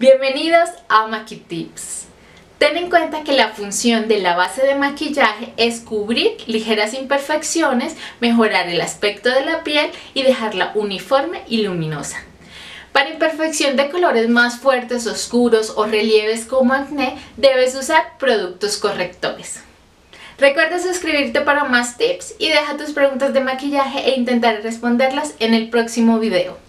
Bienvenidos a MaquiTips. Ten en cuenta que la función de la base de maquillaje es cubrir ligeras imperfecciones, mejorar el aspecto de la piel y dejarla uniforme y luminosa. Para imperfección de colores más fuertes, oscuros o relieves como acné, debes usar productos correctores. Recuerda suscribirte para más tips y deja tus preguntas de maquillaje e intentaré responderlas en el próximo video.